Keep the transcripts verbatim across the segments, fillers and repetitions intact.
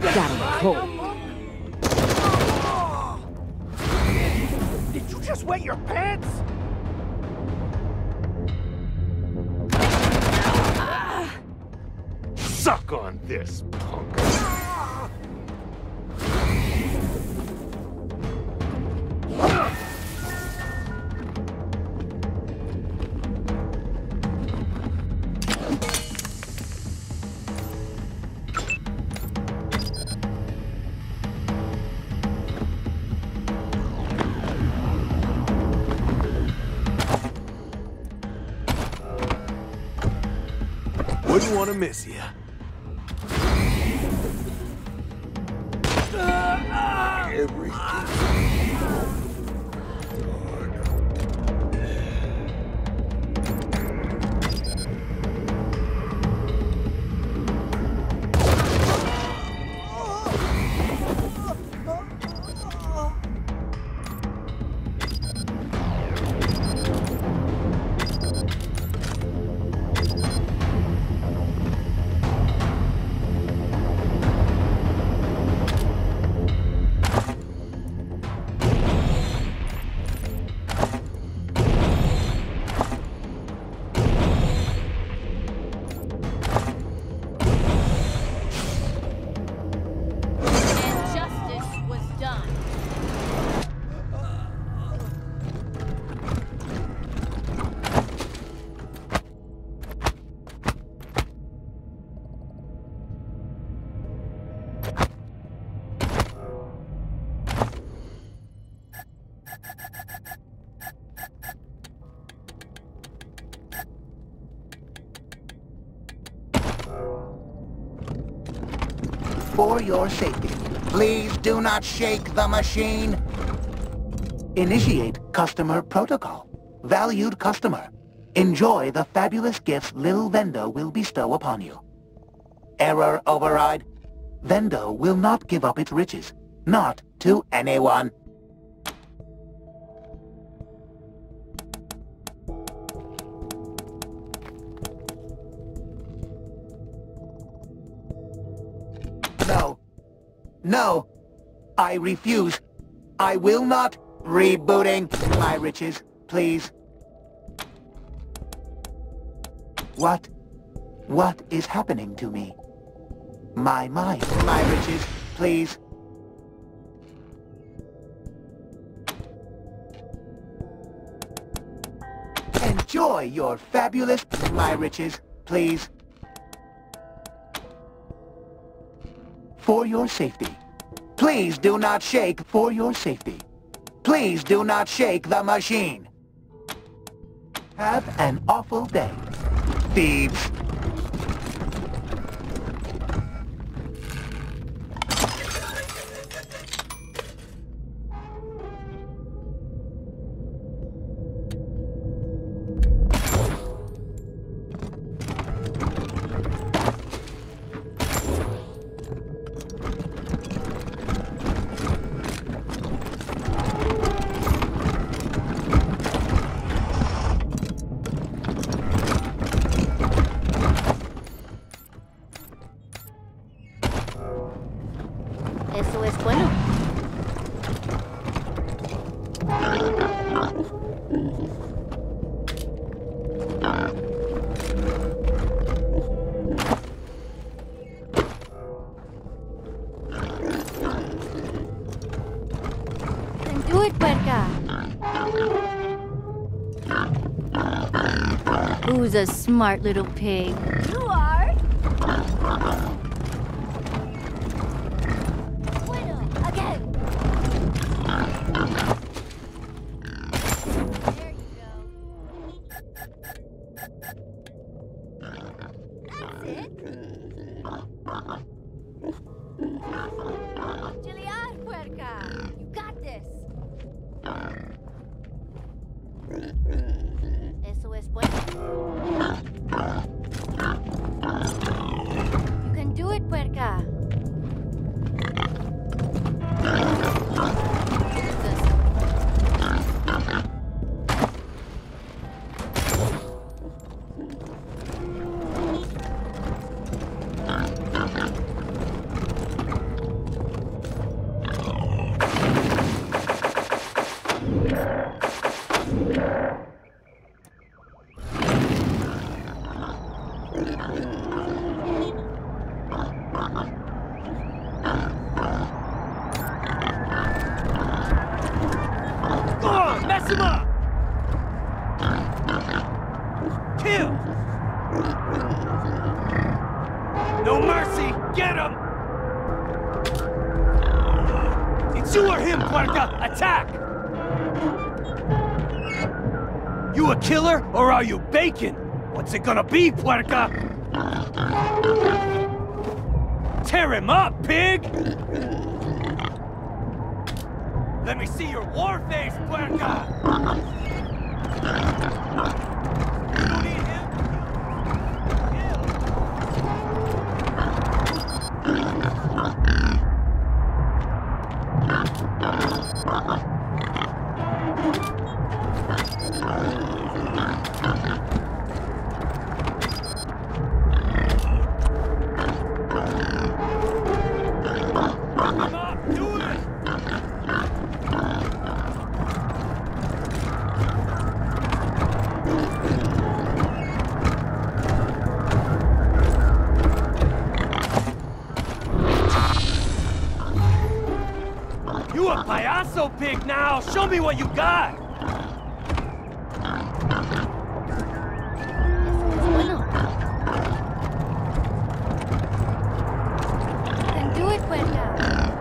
Got him cold. Did you just wet your pants? Suck on this, punk. Wouldn't want to miss you. For your safety, please do not shake the machine. Initiate customer protocol. Valued customer, enjoy the fabulous gifts Lil Vendo will bestow upon you. Error override. Vendo will not give up its riches, not to anyone. No. No. I refuse. I will not. Rebooting my riches, please. What? What is happening to me? My mind. My riches, please. Enjoy your fabulous... My riches, please. For your safety, please do not shake. For your safety, please do not shake the machine. Have an awful day, thieves. Do it, Puerca. Who's a smart little pig? You are. Bueno, again. There you go. That's it. Chillar, Puerca. You got this. Eso es bueno. You are him, Puerca! Attack! You a killer, or are you bacon? What's it gonna be, Puerca? Tear him up, pig! Let me see your war face, Puerca! You don't need him? Pig now, show me what you got. Then do it, Puerca.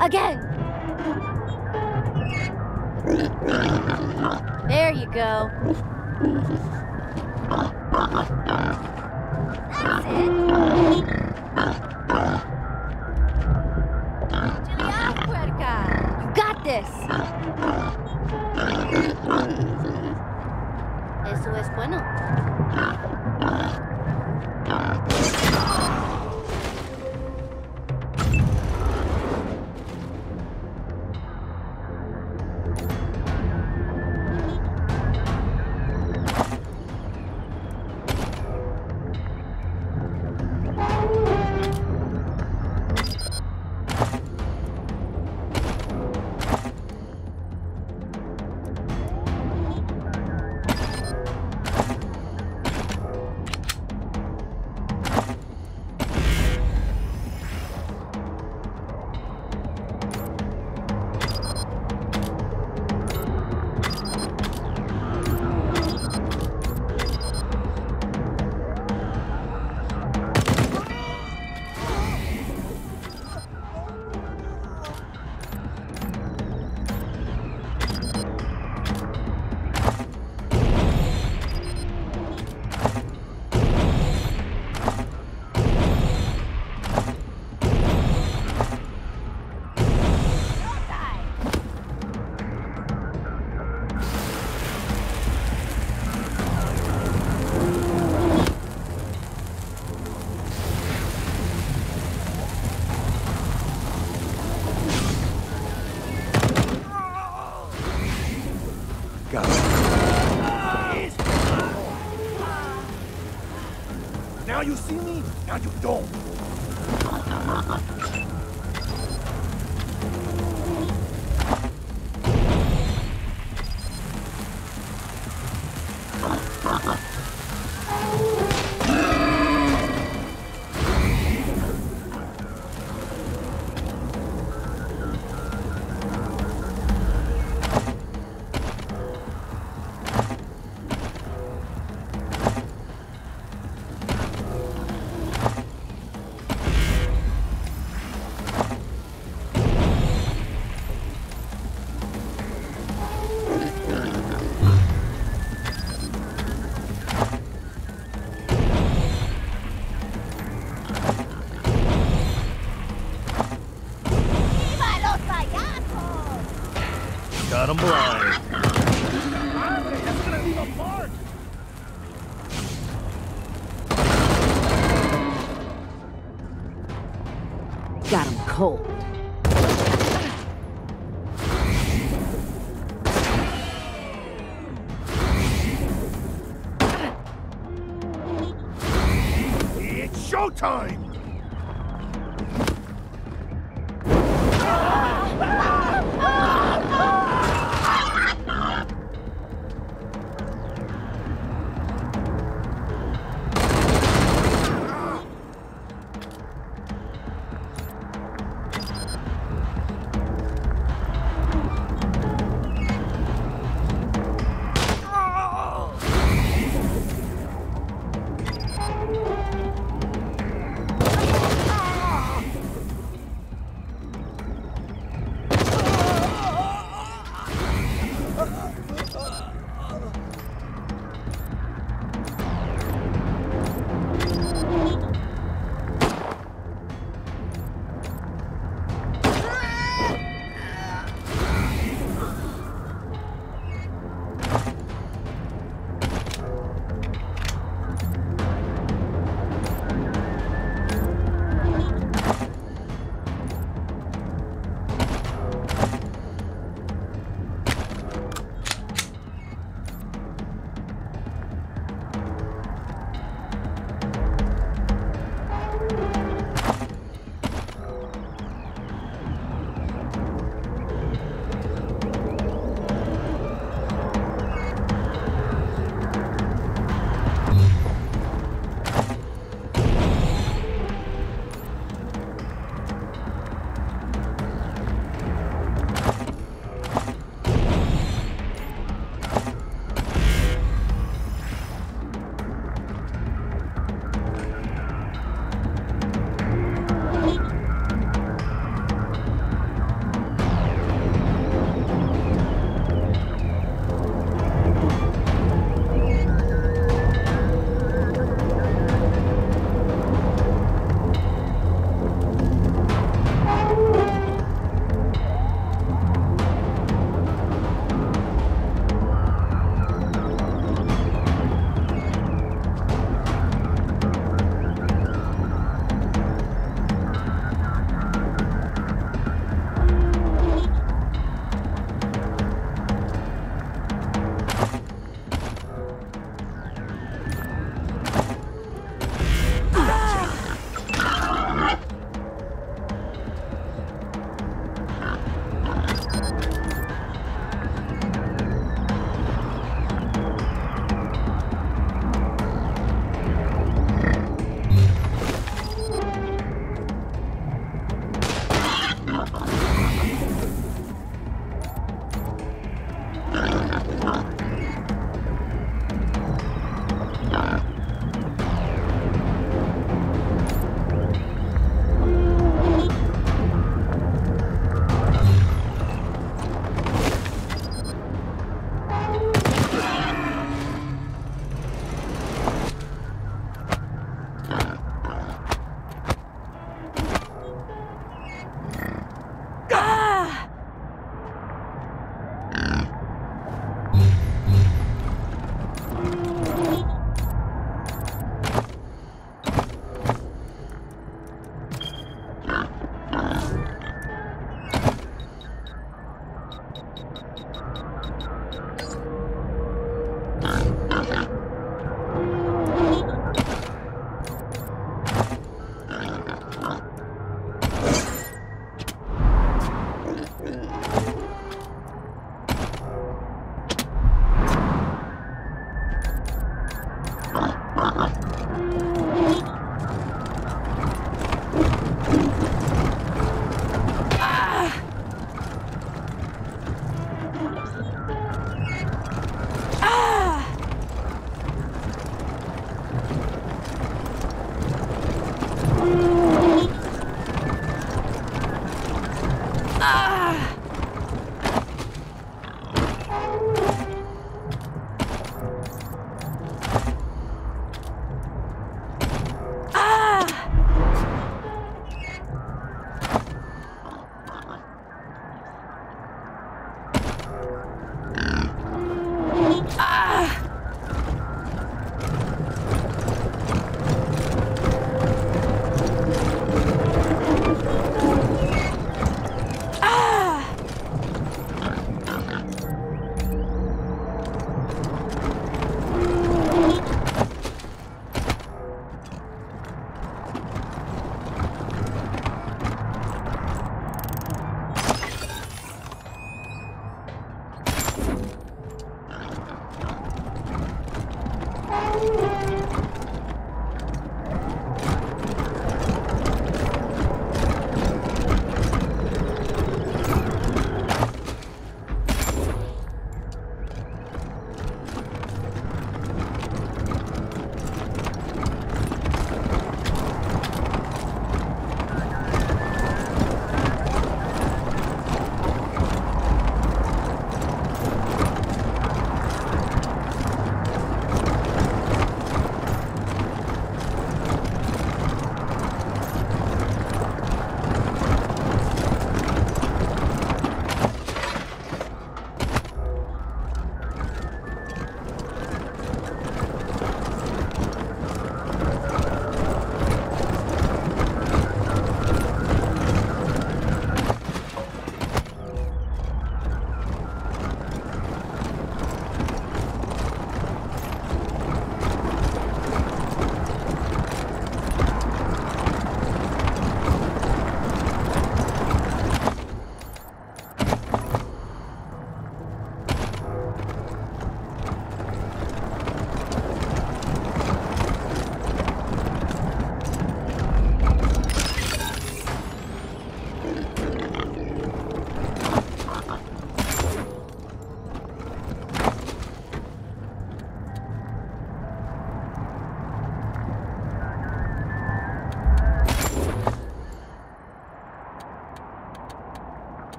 Again! There you go. That's it. Julia, Puerca! You got this! Eso es bueno. you see me, now you don't. Got him blind. That's gonna leave a mark. Got him cold. It's showtime.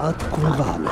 Odkurwamy.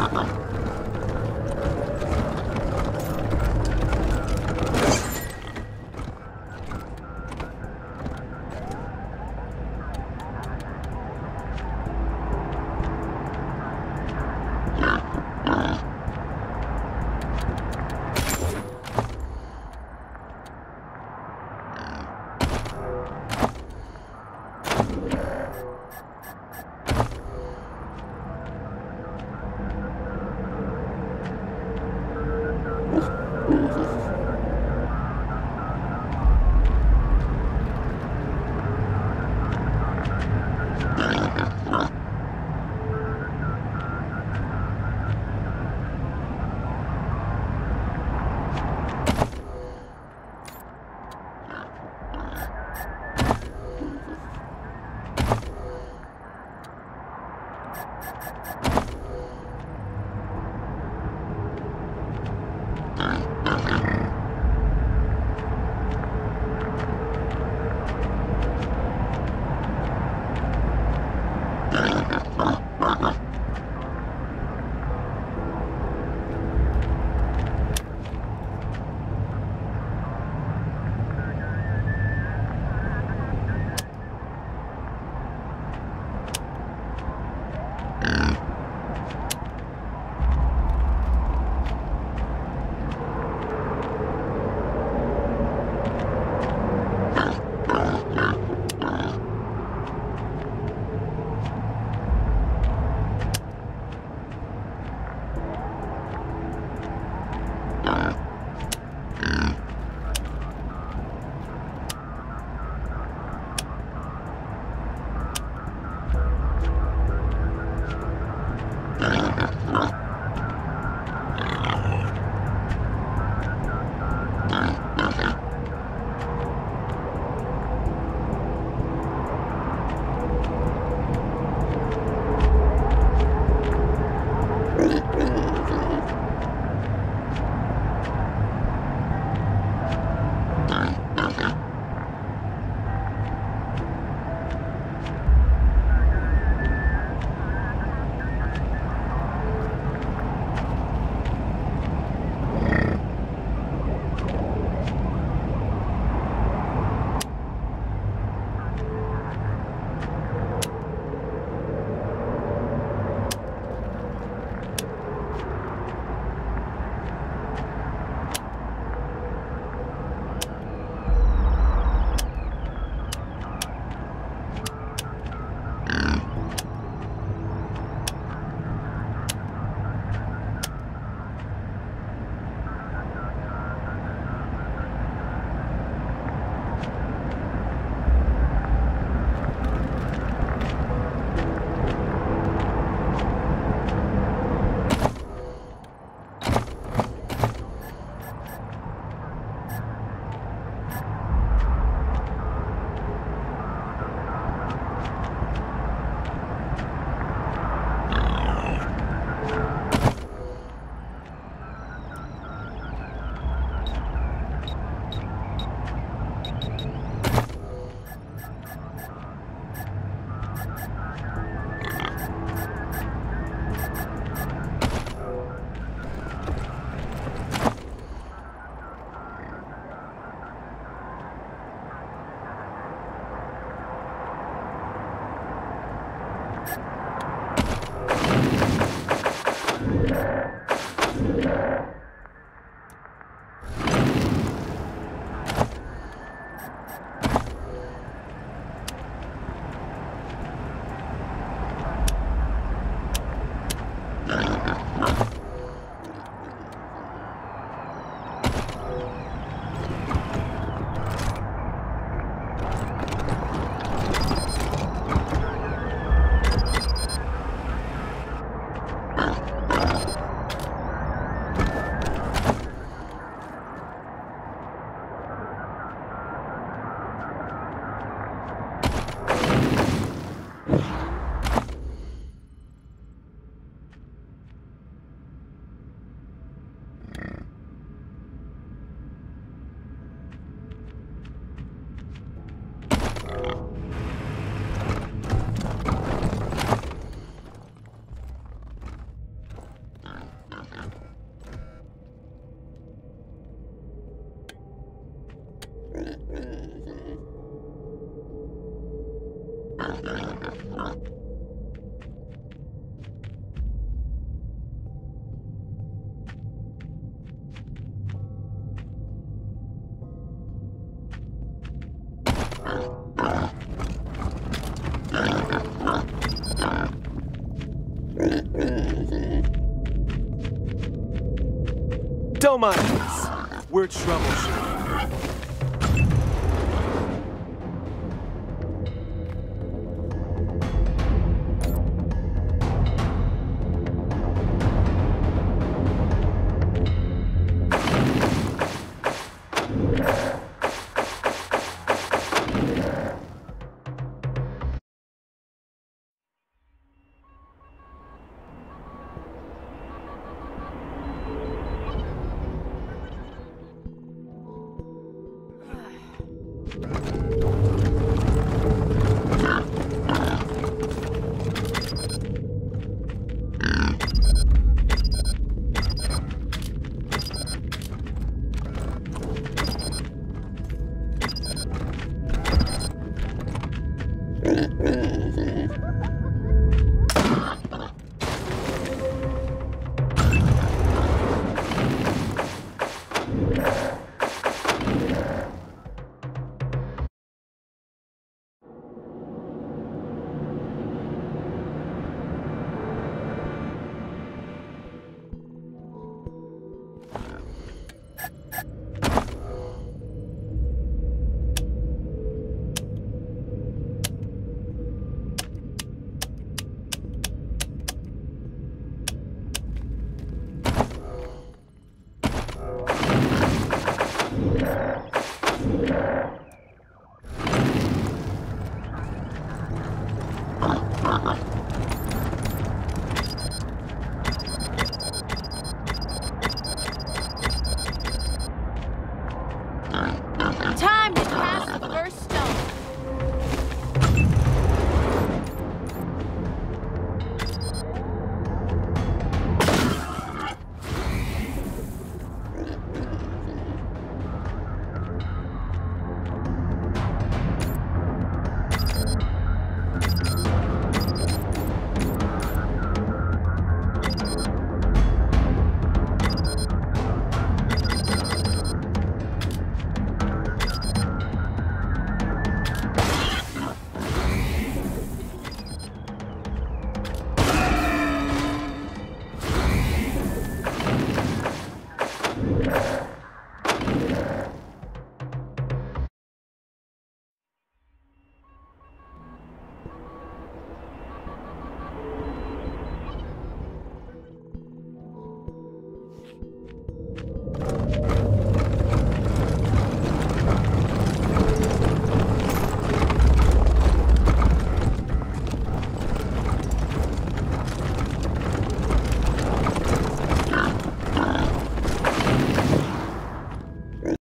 Don't mind us. We're troubleshooters.